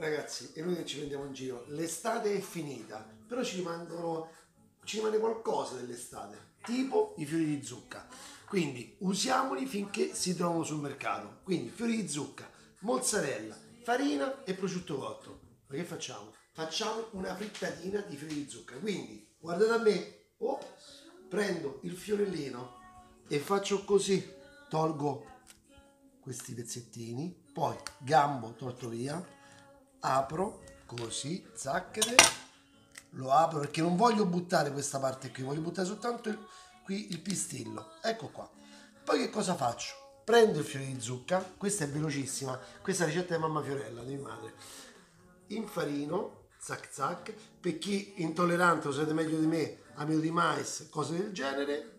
Ragazzi, è noi che ci prendiamo in giro, l'estate è finita, però ci rimane qualcosa dell'estate, tipo i fiori di zucca. Quindi usiamoli finché si trovano sul mercato. Quindi fiori di zucca, mozzarella, farina e prosciutto cotto. Ma che facciamo? Facciamo una frittatina di fiori di zucca. Quindi guardate a me, prendo il fiorellino e faccio così, tolgo questi pezzettini, poi gambo tolto via, apro così, zacchere, lo apro perché non voglio buttare questa parte qui, voglio buttare soltanto qui il pistillo, ecco qua. Poi che cosa faccio? Prendo il fiore di zucca, questa è velocissima, questa è la ricetta di mamma Fiorella, di mia madre. Infarino, zac zac, per chi è intollerante, lo sapete meglio di me, amido di mais, cose del genere,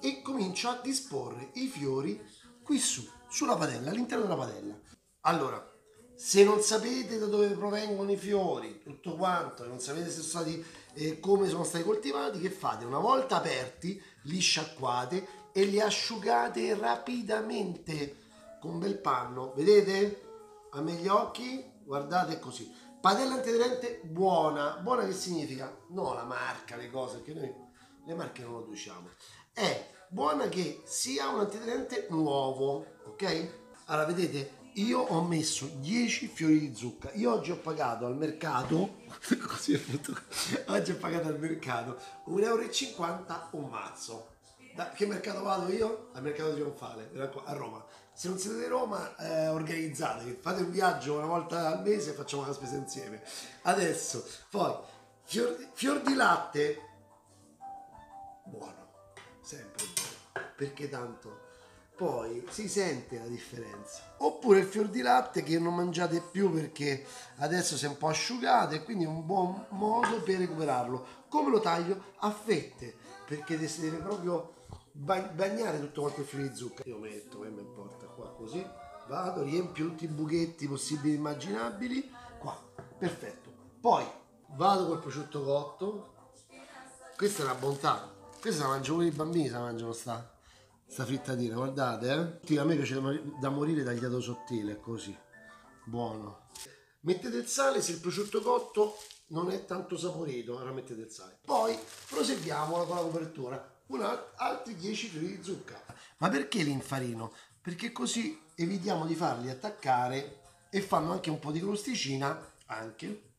e comincio a disporre i fiori qui su, sulla padella, all'interno della padella. Allora, se non sapete da dove provengono i fiori, tutto quanto, non sapete se sono stati, come sono stati coltivati, che fate? Una volta aperti, li sciacquate e li asciugate rapidamente con un bel panno. Vedete? A me gli occhi, guardate così. Padella antiaderente buona. Buona che significa? No, la marca, le cose, perché noi le marche non le usiamo. È buona che sia un antiaderente nuovo, ok? Allora, vedete? Io ho messo 10 fiori di zucca. Io oggi ho pagato al mercato così è brutto. Oggi ho pagato al mercato 1,50 € un mazzo. Da che mercato vado io? Al Mercato Trionfale a Roma. Se non siete di Roma, organizzate, fate un viaggio una volta al mese e facciamo la spesa insieme. Adesso, poi fior di latte buono, sempre buono, perché tanto poi si sente la differenza. Oppure il fior di latte che non mangiate più perché adesso si è un po' asciugato e quindi è un buon modo per recuperarlo. Come lo taglio? A fette, perché si deve proprio bagnare tutto quanto il fiore di zucca. Io metto, che mi importa, qua così, vado, riempio tutti i buchetti possibili e immaginabili, qua, perfetto. Poi vado col prosciutto cotto, questa è una bontà, questa la mangiano pure i bambini, se la mangiano sta frittatina, guardate, eh? A me piace da morire tagliato sottile, così, buono. Mettete il sale, se il prosciutto cotto non è tanto saporito, allora mettete il sale. Poi proseguiamo con la copertura, altri 10 fiori di zucca. Ma perché l'infarino? Perché così evitiamo di farli attaccare e fanno anche un po' di crosticina, anche,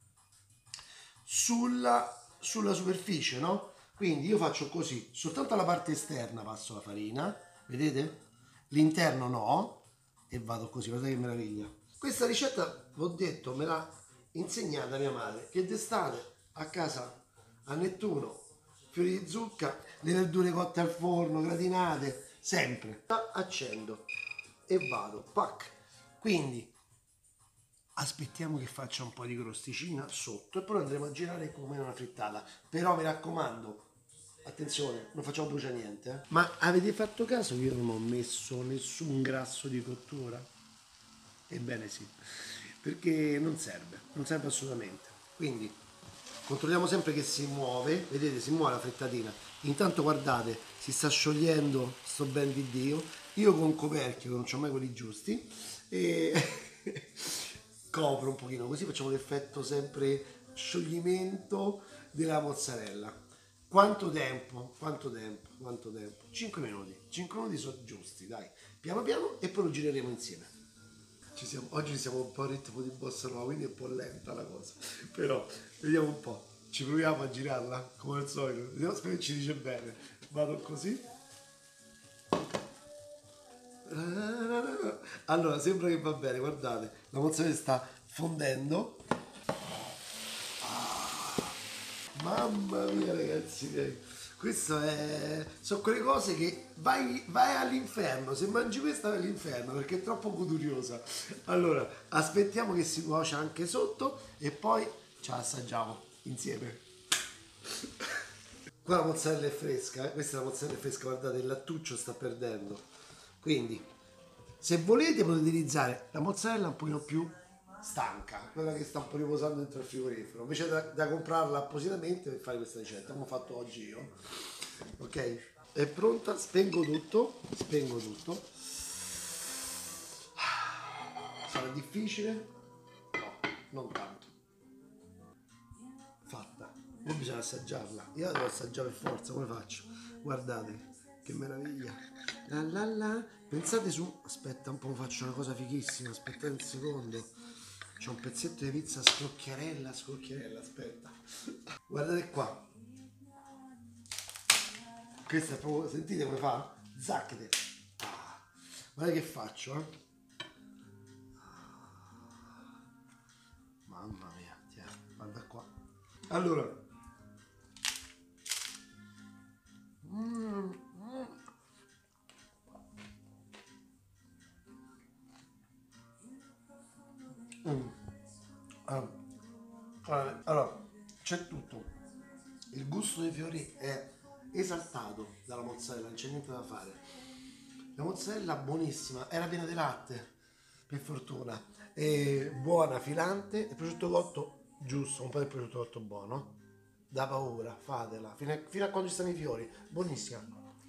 sulla superficie, no? Quindi io faccio così, soltanto alla parte esterna passo la farina, vedete? L'interno no, e vado così, guardate che meraviglia. Questa ricetta, vi ho detto, me l'ha insegnata mia madre, che d'estate a casa a Nettuno, fiori di zucca, le verdure cotte al forno, gratinate, sempre. Accendo e vado, pac! Quindi aspettiamo che faccia un po' di crosticina sotto e poi andremo a girare come una frittata. Però mi raccomando, attenzione, non facciamo bruciare niente, eh? Ma avete fatto caso che io non ho messo nessun grasso di cottura? Ebbene sì, perché non serve assolutamente. Quindi controlliamo sempre che si muove, vedete, si muove la frittatina. Intanto guardate, si sta sciogliendo, sto ben di Dio. Io con coperchio, che non c'ho mai quelli giusti, e copro un pochino, così facciamo l'effetto sempre scioglimento della mozzarella. Quanto tempo? 5 minuti sono giusti, dai, piano piano, e poi lo gireremo insieme. Oggi siamo un po' a ritmo di bossa nuova, quindi è un po' lenta la cosa, però vediamo un po', ci proviamo a girarla come al solito, vediamo se ci dice bene. Vado così. Allora, sembra che va bene, guardate, la mozzarella sta fondendo. Mamma mia, ragazzi, sono quelle cose che vai all'inferno, se mangi questa vai all'inferno perché è troppo goduriosa. Allora, aspettiamo che si cuocia anche sotto e poi ce la assaggiamo insieme. Qua la mozzarella è fresca, eh? Questa è la mozzarella fresca, guardate, il lattuccio sta perdendo. Quindi, se volete, potete utilizzare la mozzarella un pochino più stanca, quella che sta un po' riposando dentro il frigorifero, invece da comprarla appositamente per fare questa ricetta, come ho fatto oggi io. Ok, è pronta, spengo tutto. Sarà difficile? No, non tanto. Fatta. Ora bisogna assaggiarla. Io la devo assaggiare per forza, come faccio? Guardate, che meraviglia. La la la. Pensate su... Aspetta un po', faccio una cosa fighissima. Aspetta un secondo. C'è un pezzetto di pizza scrocchiarella, scrocchiarella, aspetta. Guardate qua. Questa è proprio... Sentite come fa? Zacchete. Ah. Guardate che faccio, eh. Mamma mia, tiè, guarda qua. Allora. Allora, c'è tutto. Il gusto dei fiori è esaltato dalla mozzarella, non c'è niente da fare. La mozzarella buonissima, era piena di latte, per fortuna. E buona, filante, e prosciutto cotto giusto, un po' di prosciutto cotto buono. Da paura, fatela, fino a quando ci stanno i fiori. Buonissima.